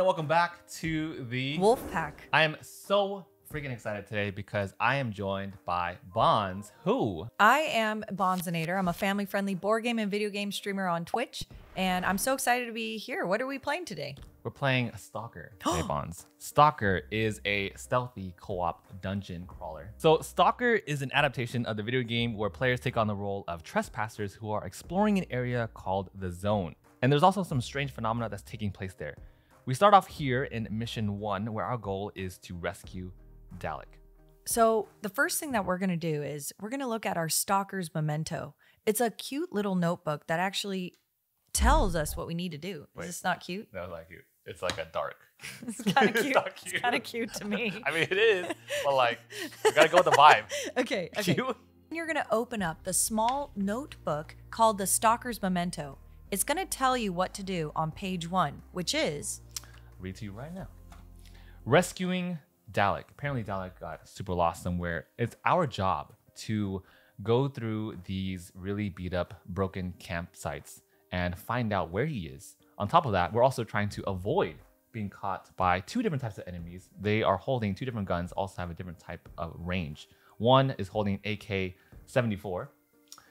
everyone, and welcome back to the Wolf Pack. I am so freaking excited today because I am joined by Bonz, who? I am Banzainator. I'm a family-friendly board game and video game streamer on Twitch, and I'm so excited to be here. What are we playing today? We're playing Stalker today, Bonz. Stalker is a stealthy co-op dungeon crawler. So Stalker is an adaptation of the video game where players take on the role of trespassers who are exploring an area called the Zone. And there's also some strange phenomena that's taking place there. We start off here in mission 1, where our goal is to rescue Dalek. So the first thing that we're going to do is we're going to look at our Stalker's Memento. It's a cute little notebook that actually tells us what we need to do. Wait, is this not cute? No, it's not cute. It's like a dark. It's kind of cute. It's kind of cute to me. I mean, it is, but like, we got to go with the vibe. Okay. Cute? You're going to open up the small notebook called the Stalker's Memento. It's going to tell you what to do on page 1, which is... read to you right now. Rescuing Dalek. Apparently Dalek got super lost somewhere. It's our job to go through these really beat up, broken campsites and find out where he is. On top of that, we're also trying to avoid being caught by 2 different types of enemies. They are holding 2 different guns, also have a different type of range. One is holding AK-74.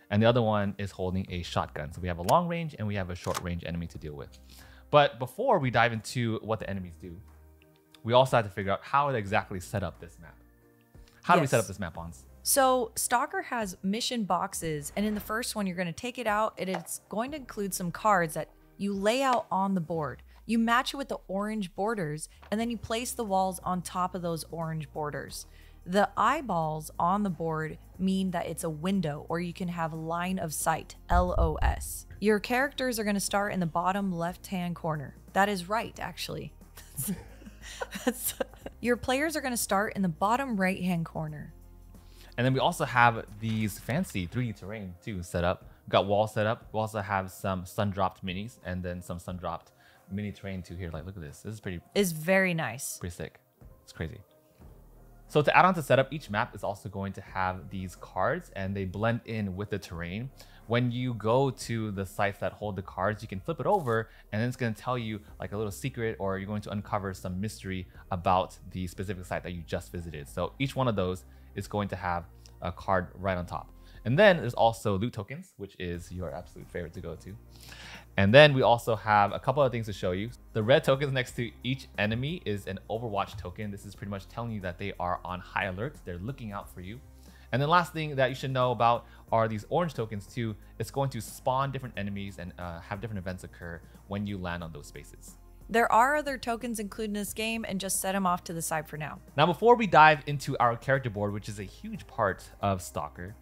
And the other one is holding a shotgun. So we have a long range and we have a short range enemy to deal with. But before we dive into what the enemies do, we also have to figure out how to exactly set up this map. How do we set up this map, Bonz? So Stalker has mission boxes. And in the first one, you're going to take it out. And it's going to include some cards that you lay out on the board. You match it with the orange borders. And then you place the walls on top of those orange borders. The eyeballs on the board mean that it's a window, or you can have line of sight, LOS. Your characters are going to start in the bottom left-hand corner. That is right, actually. Your players are going to start in the bottom right-hand corner. And then we also have these fancy 3D terrain, too, set up. We've got walls set up. We also have some sun-dropped minis and then some sun-dropped mini terrain, too, here. Like, look at this. This is pretty... it's very nice. Pretty sick. It's crazy. So to add on to setup, each map is also going to have these cards and they blend in with the terrain. When you go to the sites that hold the cards, you can flip it over and then it's going to tell you like a little secret, or you're going to uncover some mystery about the specific site that you just visited. So each one of those is going to have a card right on top. And then there's also loot tokens, which is your absolute favorite to go to. And then we also have a couple of things to show you. The red tokens next to each enemy is an Overwatch token. This is pretty much telling you that they are on high alert. They're looking out for you. And then last thing that you should know about are these orange tokens too. It's going to spawn different enemies and have different events occur when you land on those spaces. There are other tokens included in this game, and just set them off to the side for now. Now, before we dive into our character board, which is a huge part of Stalker,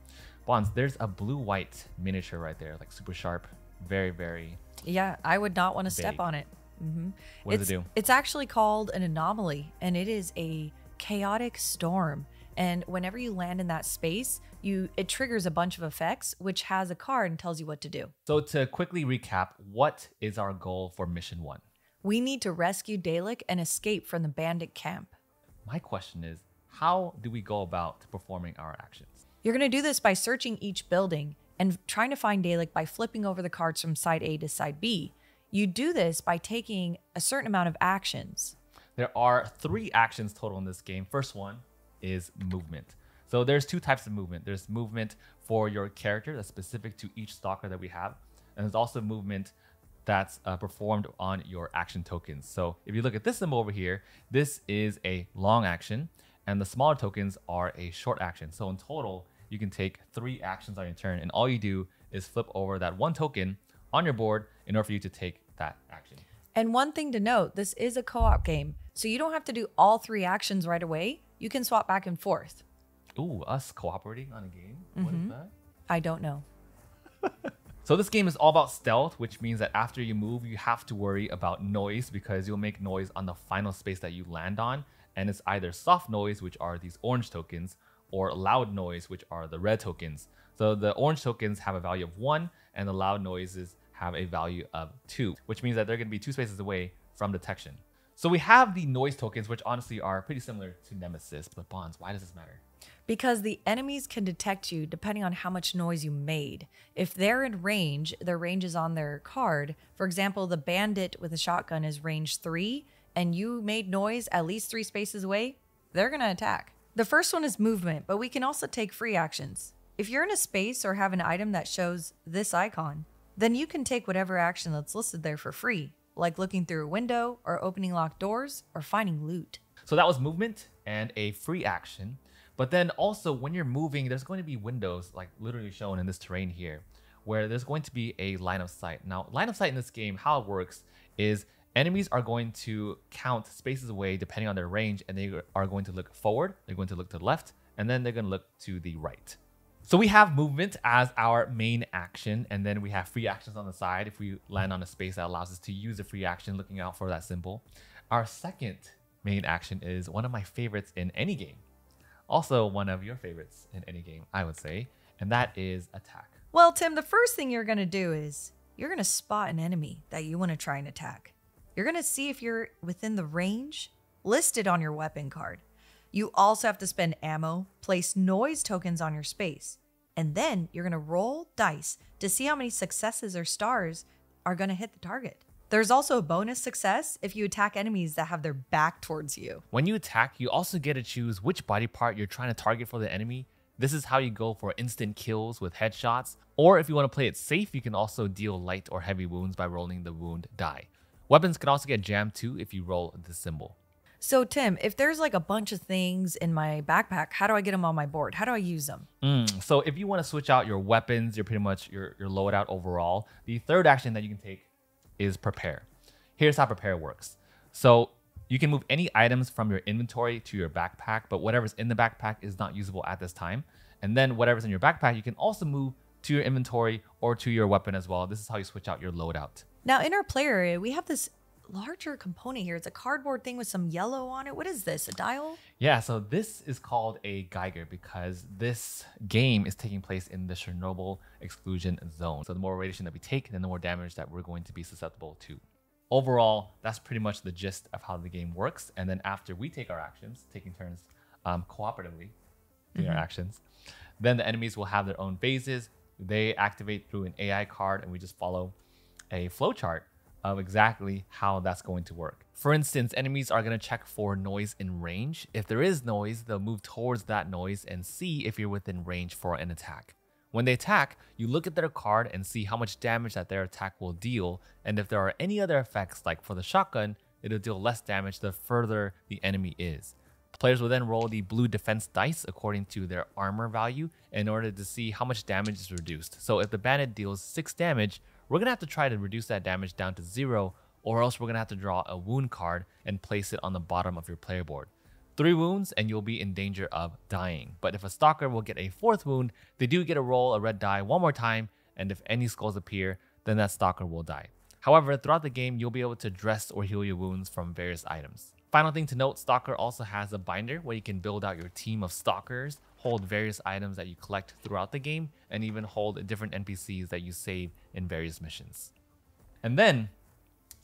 Bonz, there's a blue-white miniature right there, like super sharp, very, very... yeah, I would not want to step on it. Mm-hmm. What does it do? It's actually called an anomaly, and it is a chaotic storm. And whenever you land in that space, it triggers a bunch of effects, which has a card and tells you what to do. So to quickly recap, what is our goal for mission 1? We need to rescue Dalek and escape from the bandit camp. My question is, how do we go about performing our actions? You're going to do this by searching each building and trying to find Dalek by flipping over the cards from side A to side B. You do this by taking a certain amount of actions. There are 3 actions total in this game. First one is movement. So there's 2 types of movement. There's movement for your character that's specific to each stalker that we have. And there's also movement that's performed on your action tokens. So if you look at this symbol over here, this is a long action and the smaller tokens are a short action. So in total, you can take 3 actions on your turn, and all you do is flip over that 1 token on your board in order for you to take that action. And one thing to note, this is a co-op game, so you don't have to do all 3 actions right away. You can swap back and forth. Ooh, us cooperating on a game? Mm-hmm. What is that? I don't know. So this game is all about stealth, which means that after you move, you have to worry about noise because you'll make noise on the final space that you land on. And it's either soft noise, which are these orange tokens, or loud noise, which are the red tokens. So the orange tokens have a value of 1 and the loud noises have a value of 2, which means that they're going to be 2 spaces away from detection. So we have the noise tokens, which honestly are pretty similar to Nemesis. But Bonz, why does this matter? Because the enemies can detect you depending on how much noise you made. If they're in range, their range is on their card. For example, the bandit with a shotgun is range 3 and you made noise at least 3 spaces away, they're gonna attack. The first one is movement, but we can also take free actions. If you're in a space or have an item that shows this icon, then you can take whatever action that's listed there for free, like looking through a window or opening locked doors or finding loot. So that was movement and a free action. But then also when you're moving, there's going to be windows, like literally shown in this terrain here, where there's going to be a line of sight. Now, line of sight in this game, how it works is enemies are going to count spaces away depending on their range, and they are going to look forward, they're going to look to the left, and then they're going to look to the right. So we have movement as our main action, and then we have free actions on the side if we land on a space that allows us to use a free action, looking out for that symbol. Our second main action is one of my favorites in any game. Also one of your favorites in any game, I would say, and that is attack. Well, Tim, the first thing you're going to do is you're going to spot an enemy that you want to try and attack. You're going to see if you're within the range listed on your weapon card. You also have to spend ammo, place noise tokens on your space, and then you're going to roll dice to see how many successes or stars are going to hit the target. There's also a bonus success if you attack enemies that have their back towards you. When you attack, you also get to choose which body part you're trying to target for the enemy. This is how you go for instant kills with headshots, or if you want to play it safe, you can also deal light or heavy wounds by rolling the wound die. Weapons can also get jammed too if you roll the symbol. So Tim, if there's like a bunch of things in my backpack, how do I get them on my board? How do I use them? So if you want to switch out your weapons, your loadout overall, the third action that you can take is prepare. Here's how prepare works. So you can move any items from your inventory to your backpack, but whatever's in the backpack is not usable at this time. And then whatever's in your backpack, you can also move to your inventory or to your weapon as well. This is how you switch out your loadout. Now in our player area, we have this larger component here. It's a cardboard thing with some yellow on it. What is this, a dial? Yeah, so this is called a Geiger because this game is taking place in the Chernobyl Exclusion Zone. So the more radiation that we take, then the more damage that we're going to be susceptible to. Overall, that's pretty much the gist of how the game works. And then after we take our actions, taking turns cooperatively doing our actions, then the enemies will have their own phases. They activate through an AI card, and we just follow a flowchart of exactly how that's going to work. For instance, enemies are going to check for noise in range. If there is noise, they'll move towards that noise and see if you're within range for an attack. When they attack, you look at their card and see how much damage that their attack will deal, and if there are any other effects, like for the shotgun, it'll deal less damage the further the enemy is. Players will then roll the blue defense dice according to their armor value in order to see how much damage is reduced. So if the bandit deals 6 damage, we're going to have to try to reduce that damage down to 0, or else we're going to have to draw a wound card and place it on the bottom of your player board. 3 wounds and you'll be in danger of dying. But if a stalker will get a 4th wound, they do get to roll a red die one more time, and if any skulls appear, then that stalker will die. However, throughout the game, you'll be able to dress or heal your wounds from various items. Final thing to note, Stalker also has a binder where you can build out your team of stalkers, hold various items that you collect throughout the game, and even hold different NPCs that you save in various missions. And then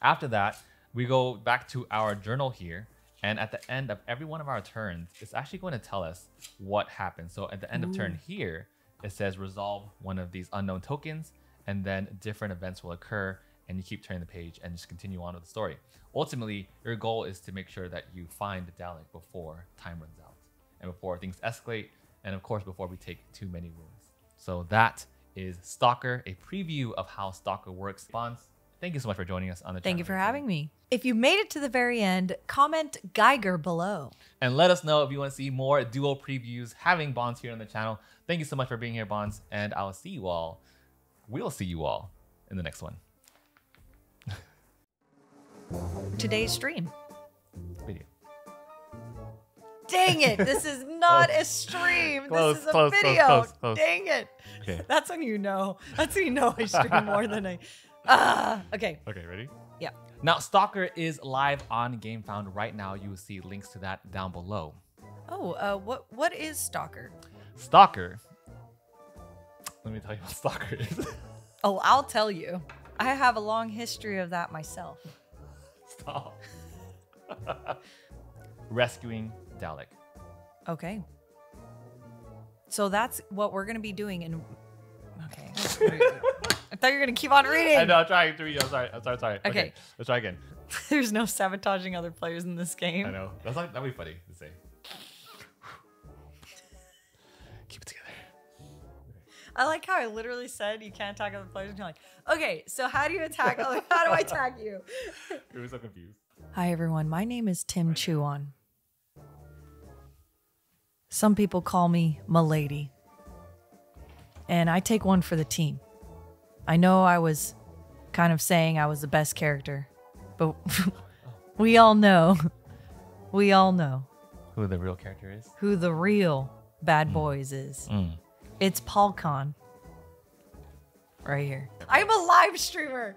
after that, we go back to our journal here, and at the end of every one of our turns, it's actually going to tell us what happened. So at the end of turn here, it says resolve one of these unknown tokens, and then different events will occur, and you keep turning the page and just continue on with the story. Ultimately, your goal is to make sure that you find the Dalek before time runs out, and before things escalate, and of course, before we take too many wounds. So that is Stalker, a preview of how Stalker works. Bonds, thank you so much for joining us on the channel. Thank you for having me. If you made it to the very end, comment Geiger below. And let us know if you want to see more duo previews having Bonds here on the channel. Thank you so much for being here, Bonds, and I'll see you all. We'll see you all in the next one. Today's stream. Video. Dang it, this is not a stream. Close, this is a video. Close. Dang it. Okay. That's when you know. That's when you know I stream more than I... Okay. Okay, ready? Yeah. Now, Stalker is live on Gamefound right now. You will see links to that down below. Oh, what is Stalker? Stalker? Let me tell you what Stalker is. Oh, I'll tell you. I have a long history of that myself. Stop. Rescuing Dalek. Okay. So that's what we're going to be doing. And okay. I thought you were going to keep on reading. I know. I'm trying to read. I'm sorry. Okay. Let's try again. There's no sabotaging other players in this game. I know. That's not, that'd be funny to say. Keep it together. I like how I literally said you can't attack other players. And you're like, okay, so how do you attack? Like, how do I attack you? It was so confused. Hi, everyone. My name is Tim Chuan. Some people call me Milady. And I take one for the team. I know I was kind of saying I was the best character, but we all know. We all know. Who the real character is? Who the real bad boys is. It's Polcon. Right here. I'm a live streamer.